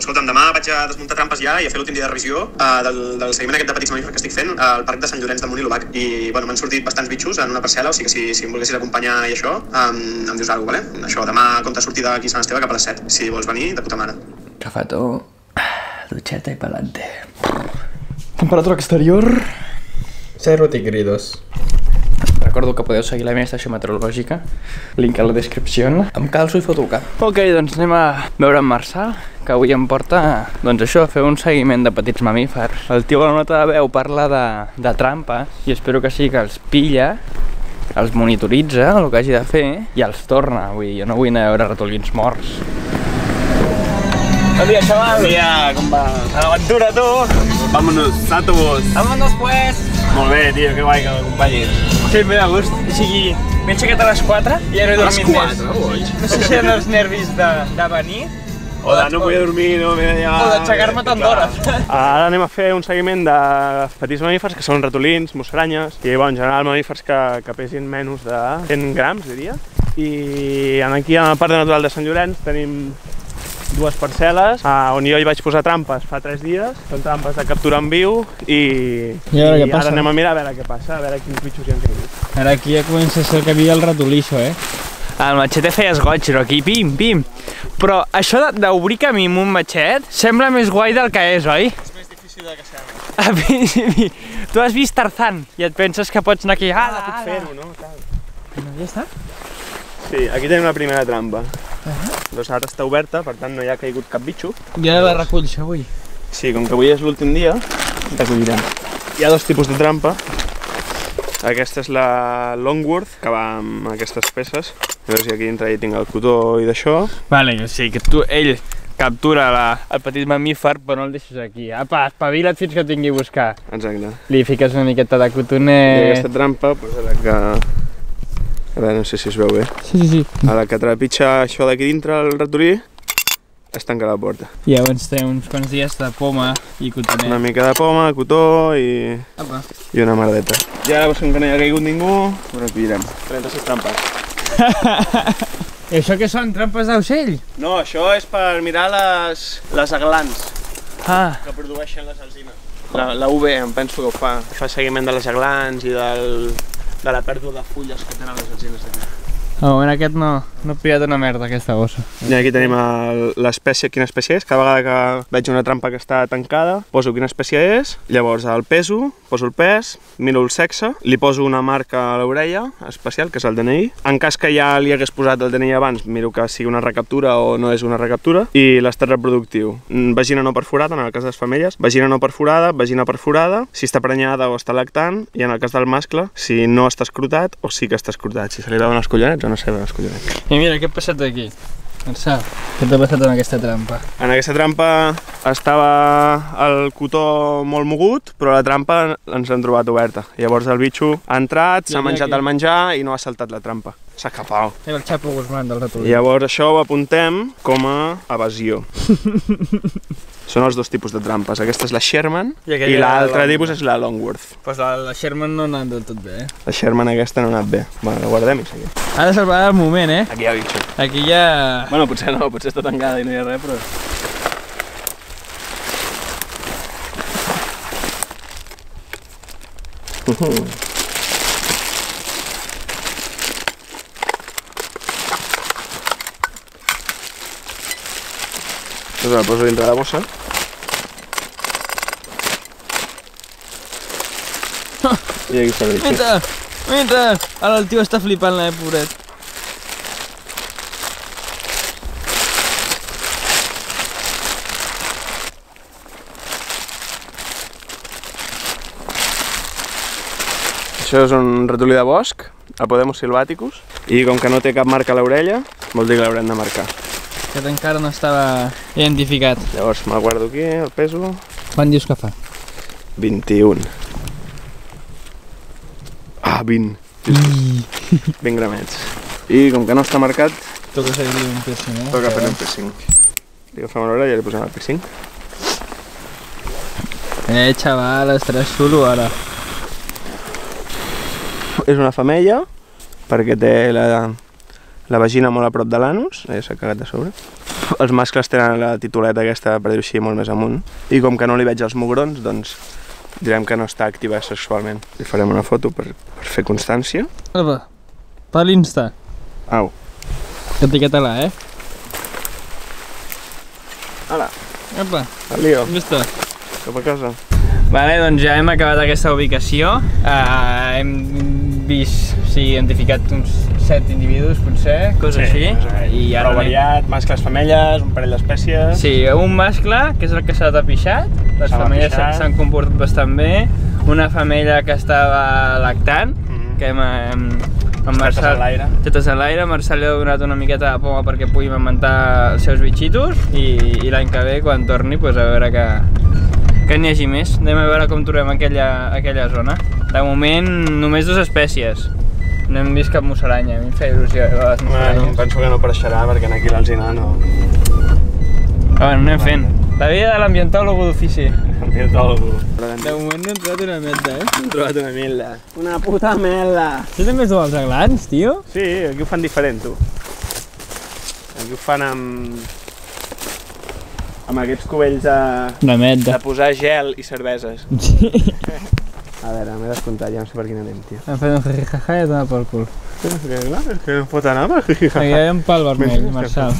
Escolta'm, demà vaig a desmuntar trampes ja i a fer l'últim dia de revisió del seguiment aquest de petits mamífers que estic fent al parc de Sant Llorenç de Munilovac. I, bueno, m'han sortit bastants bitxos en una parcel·la, o sigui que si em volguessis acompanyar i això, em dius alguna cosa, vale? Això, demà, compte sortir d'aquí Sant Esteve cap a les 7. Si vols venir, de puta mare. Cafetó, ducheta i pelante. Temperatura exterior... 0 degree 2. Recordo que podeu seguir la meva estació meteorològica, link a la descripció. Em calço i foto el cap. Ok, doncs anem a veure en Marçal, que avui em porta, doncs això, a fer un seguiment de petits mamífers. El tio a la nota de veu parla de trampes i espero que sí que els pilla, els monitoritza, el que hagi de fer, i els torna. Vull dir, jo no vull anar a veure ratolins morts. Bon dia, xaval. Bon dia, com va? A l'aventura, tu? Vámonos, Satovos. Vámonos, pues. Molt bé, tio, que guai que m'acompanyis. Sí, m'he de gust. O sigui, m'he aixecat a les 4 i ja no he dormit més. No sé si eren els nervis de venir o de no poder dormir, no? O d'aixecar-me tant d'hora. Ara anem a fer un seguiment de petits mamífers, que són ratolins, musaranyes i, en general, mamífers que pesin menys de 100 grams, diria. I aquí, en el Parc Natural de Sant Llorenç, tenim dues parcel·les on jo hi vaig posar trampes fa 3 dies, són trampes de captura en viu i ara anem a mirar a veure què passa, a veure quins bitxos hi han caigut. Ara aquí ja comença a ser que havia el ratolí, això, eh? El matxet feies goig, però aquí pim, pim. Però això d'obrir camí amb un matxet sembla més guai del que és, oi? És més difícil de caçar. A principi, tu has vist Tarzan i et penses que pots anar aquí, ara puc fer-ho, no? Ja està? Sí, aquí tenim la primera trampa. Doncs ara està oberta, per tant no hi ha caigut cap bitxo. Ja la reculls avui? Sí, com que avui és l'últim dia, recollirem. Hi ha 2 tipus de trampa. Aquesta és la Longworth, que va amb aquestes peces. A veure si aquí dintre hi tinc el cotó i d'això. Vale, o sigui que tu, ell, captura el petit mamífer, però no el deixes aquí. Apa, espavila't fins que tingui a buscar. Exacte. Li fiques una miqueta de cotonet... I aquesta trampa, doncs ara que... Ara no sé si es veu bé. Sí. A la que trepitja això d'aquí dintre, el ratolí, es tanca la porta. I llavors té uns quants dies de poma i cotonet. Una mica de poma, cotó i una merdeta. I ara, com que no hi ha caigut ningú, ho pillem. 36 trampes. I això què són? Trampes d'ocell? No, això és per mirar les aglans que produeixen les alzines. La UV, em penso que ho fa. Fa seguiment de les aglans i de la pèrdua de fulles que tenen les alzines d'aquí. En aquest no ha pillat una merda, aquesta bossa. I aquí tenim l'espècie, quina espècie és. Cada vegada que veig una trampa que està tancada, poso quina espècie és, llavors el peso, poso el pes, miro el sexe, li poso una marca a l'orella especial, que és el DNI. En cas que ja li hagués posat el DNI abans, miro que sigui una recaptura o no és una recaptura. I l'estat reproductiu. Vagina no perforada, en el cas de les femelles. Vagina no perforada, vagina perforada, si està prenyada o està lactant. I en el cas del mascle, si no està escrotat o sí que està escrotat. Si se li veuen els collonets, no sé, veus, collonets. I mira, què ha passat aquí? Marçal, què t'ha passat en aquesta trampa? En aquesta trampa estava el cotó molt mogut, però la trampa ens l'hem trobat oberta. Llavors el bitxo ha entrat, s'ha menjat el menjar i no ha saltat la trampa. S'ha escapat. Era el Chapo Guzmán del ratolí. Llavors això ho apuntem com a evasió. Són els 2 tipus de trampes. Aquesta és la Sherman i l'altre tipus és la Longworth. Doncs la Sherman no ha anat del tot bé, eh? La Sherman aquesta no ha anat bé. Bueno, la guardem i seguim. Ha de salvar el moment, eh? Aquí hi ha bitxo. Aquí hi ha... Bueno, potser no, potser està tancada i no hi ha res, però... Doncs la poso dintre la bossa. I aquí està el bitxo. Mira, mira! Ara el tio està flipant, pobret. Això és un ratolí de bosc, el Podemus Silvaticus. I com que no té cap marca a l'orella, vol dir que l'haurem de marcar. Aquest encara no estava identificat. Llavors me'l guardo aquí, el peso... Quant dius que fa? 21. Ah, 20. 20 gramets. I com que no està marcat... Toca fer-li un piercing, eh? Toca fer-li un piercing. Li agafem a l'orella i li posem el piercing. Xaval, estaràs xulo ara. És una femella, perquè té la vagina molt a prop de l'anus, ja s'ha cagat a sobre. els mascles tenen la tituleta aquesta, per dir-ho així, molt més amunt, i com que no li veig els mugrons, doncs direm que no està activa sexualment. Li farem una foto per fer constància. Alba, per l'Insta. Au. Etiqueta-la, eh? Hola. Apa. El lío. Vista. Cap a casa. Vale, doncs ja hem acabat aquesta ubicació. Hem vist, o sigui, identificat uns 7 individus, potser, coses així. I ara variat, mascles, femelles, un parell d'espècies... Sí, un mascle, que és el que s'ha tapixat. Les femelles s'han comportat bastant bé. Una femella que estava lactant, que hem... Tetes a l'aire, Marçal li ha donat una miqueta de poma perquè pugui alimentar els seus bitxitos i l'any que ve, quan torni, a veure que n'hi hagi més. Anem a veure com trobem aquella zona. De moment, només 2 espècies. No hem vist cap musaranya, a mi em feia il·lusió. Penso que no apareixerà perquè aquí a l'alzina no... Anem fent. La vida de l'ambientòlogo d'ofici. L'ambientòlogo. De moment no hem trobat una merda, eh? Hem trobat una merda. Una puta merda. Tu també has trobat els aglans, tio? Sí, aquí ho fan diferent, tu. Aquí ho fan amb aquests cubells de posar gel i cerveses. Sí. A veure, m'he descomptat, ja no sé per quin anem, tio. Hem fet un jijijaja i he donat pel cul. Clar, és que no pot anar per jijijaja. Aquí hi ha un pal vermell, Marçal.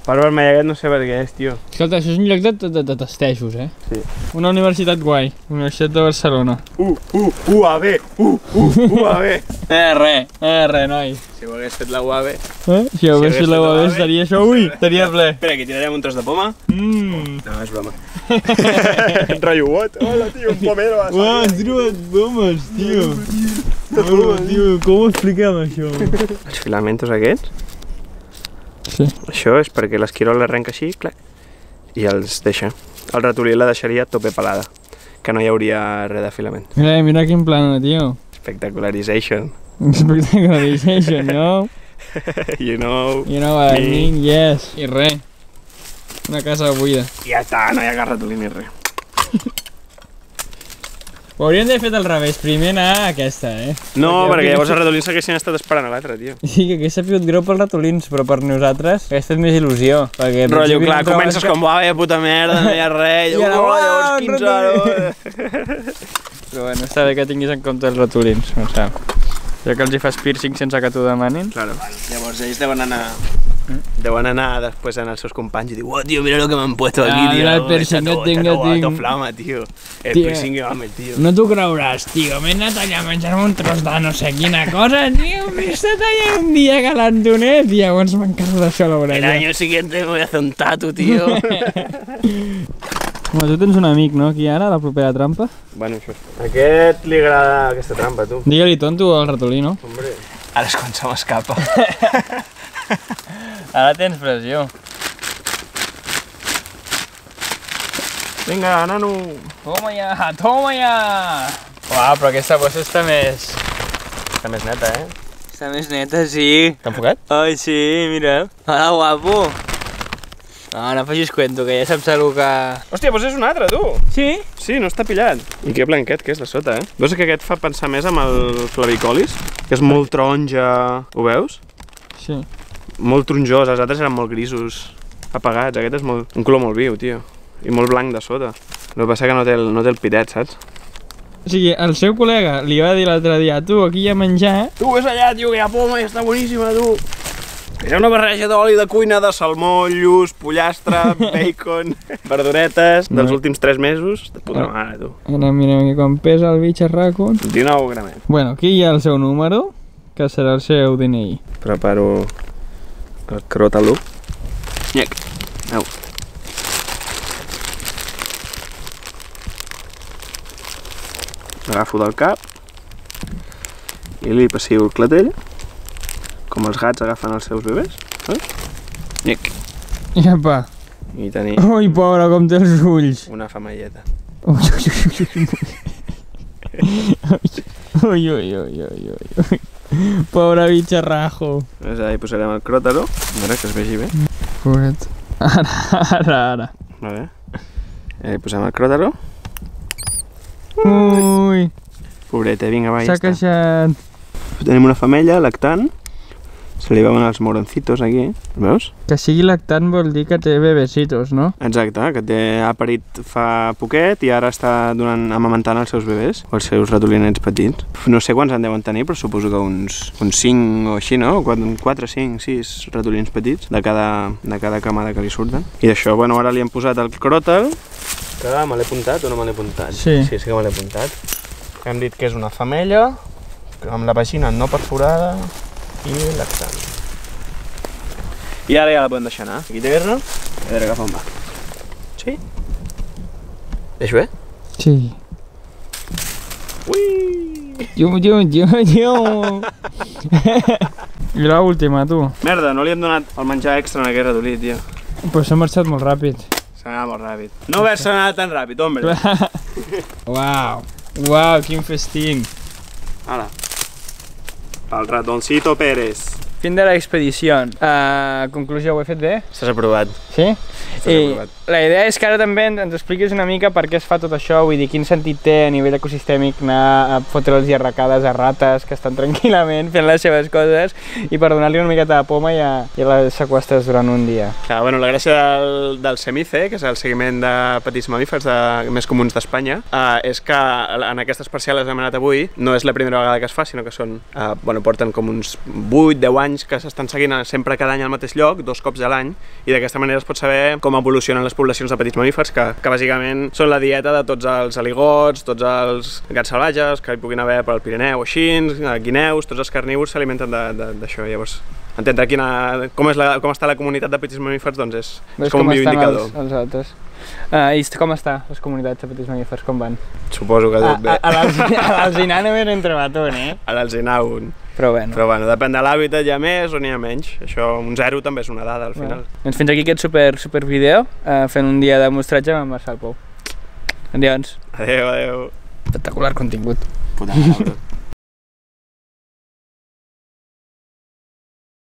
Per vermell aquest no sé per què és, tio. Escolta, això és un lloc de testejos, eh? Sí. Una universitat guai, Universitat de Barcelona. UAB! UAB! Re, noi. Si ho hagués fet la UAB... Si ho hagués fet la UAB estaria això, ui, estaria ple. Espera, aquí tirarem un tros de poma. No, és broma. Rollo, what? Hola, tio, un pomero. Uau, has trobat pomes, tio. Com ho expliquem, això? Els filamentos aquests? Això és perquè l'esquirol l'arrenca així, clac, i els deixa. El ratolí la deixaria tope pelada, que no hi hauria res de filament. Mira quin plano, tio. Spectacularization. Spectacularization, no? You know... You know what I mean, yes. I res. Una casa buida. Ja està, no hi ha cap ratolí ni res. Ho hauríem d'haver fet al revés, primer anar a aquesta, eh? No, perquè llavors els ratolins s'haguessin estat esperant a l'altre, tio. Sí, que hagués sabut greu pels ratolins, però per nosaltres hagués fet més il·lusió. Rollo, clar, comences com, vaja puta merda, no hi ha res, llavors 15 hores... Però bueno, està bé que tinguis en compte els ratolins, no sap. Ja que els hi fas piercing sense que t'ho demanin. Claro. Llavors ells deuen anar després en els seus companys i dir, uau, tio, mira lo que m'han puesto aquí, tio. Mira el piercing que tinc. A tu flama, tio. El piercing que m'han metido. No t'ho creuràs, tio. M'he anat allà a menjar-me un tros de no sé quina cosa, tio. M'he estat allà un dia galantonet i llavors m'encarro d'això a l'orella. El año siguiente me voy a hacer un tatu, tio. Home, tu tens un amic, no, aquí ara, a la propera trampa? Bueno, això. A aquest li agrada aquesta trampa, tu. Digue-li tonto al ratolí, no? Hombre. Ara és quan se m'escapa. Ara tens pressió. Vinga, nano! Toma ja, toma ja! Uau, però aquesta bossa està més... Està més neta, eh? Està més neta, sí. T'ha enfocat? Ai, sí, mira. Hola, guapo! No, no facis cuento, que ja saps el que... Hòstia, doncs és un altre, tu! Sí? Sí, no està pillat. I que blanquet que és de sota, eh? Veus que aquest fa pensar més amb el flavicolis? Que és molt taronja... Ho veus? Sí. Molt tronjós, els altres eren molt grisos, apagats. Aquest és un color molt viu, tio. I molt blanc de sota. El que passa que no té el pitet, saps? O sigui, el seu col·lega li va dir l'altre dia, tu, aquí hi ha menjar... Tu, és allà, tio, que hi ha poma i està boníssima, tu! Hi ha una barreja d'oli de cuina, de salmó, lluç, pollastre, bacon, verduretes... Dels últims 3 mesos, de puta mare, tu. Ara mirem aquí quan pesa el bitxarraco. 19 gramet. Bueno, aquí hi ha el seu número, que serà el seu DNI. Preparo el crotalup. Nyec. Au. L'agafo del cap i li passiu el clatell. Com els gats agafen els seus bebès, veus? Nyec. I apa. I tenir... Ui, pobra, com té els ulls. Una femelleta. Ui. Pobre bitxarrajo. Ara hi posarem el cròtalo, a veure que es vegi bé. Pobret. Ara. A veure. Ara hi posem el cròtalo. Ui. Pobreta, vinga, va, ja està. S'ha queixat. Tenim una femella lactant Se li veuen els moroncitos aquí, veus? Que sigui lactant vol dir que té bebecitos, no? Exacte, que ha parit fa poquet i ara està amamentant els seus bebès, o els seus ratolinets petits. No sé quants en deuen tenir, però suposo que uns 5 o així, no? 4, 5, 6 ratolins petits de cada camada que li surten. I d'això, bueno, ara li hem posat el cròtal. Que me l'he apuntat o no me l'he apuntat? Sí. Sí, sí que me l'he apuntat. Hem dit que és una femella, amb la vagina no perforada i lactant. I ara ja la podem deixar anar. Aquí té guerra, a veure cap on va. Sí? Deixo bé? Sí. Uiii! Iu! I l'última, tu. Merda, no li hem donat el menjar extra en aquest ratolí, tio. Però s'ha marxat molt ràpid. S'ha anat molt ràpid. No haver-se anat tan ràpid, home. Uau! Uau, quin festín! Hola. El ratoncito Pérez. Fin de la expedició. Conclusió, ho he fet bé? S'has aprovat. Sí? I la idea és que ara també ens expliquis una mica per què es fa tot això, vull dir, quin sentit té a nivell ecosistèmic anar a fotre-los arracades a rates que estan tranquil·lament fent les seves coses i per donar-li una miqueta de poma ja les seqüestres durant un dia. Clar, bueno, la gràcia del Semice, que és el seguiment de petits mamífers més comuns d'Espanya, és que en aquestes parcials que hem anat avui no és la primera vegada que es fa, sinó que són, bueno, porten com uns 8-10 anys que s'estan seguint sempre cada any al mateix lloc, 2 cops a l'any, i d'aquesta manera es pot saber com evolucionen les poblacions de petits mamífers, que bàsicament són la dieta de tots els aligots, tots els gats salvatges que hi puguin haver pel Pirineu o així, guineus, tots els carnívors s'alimenten d'això. Llavors, entendre com està la comunitat de petits mamífers doncs és com un bioindicador. I com està les comunitats de petits mamífers, com van? Suposo que tot bé. A l'Alzinar no m'he trobat un, eh? A l'Alzinar un. Però bueno, depèn de l'hàbitat, hi ha més o n'hi ha menys. Això, un 0 també és una dada, al final. Doncs fins aquí aquest supervideo, fent un dia de mostratge amb Marçal Pou. Adiós. Adéu, adéu. Espectacular contingut. Puta,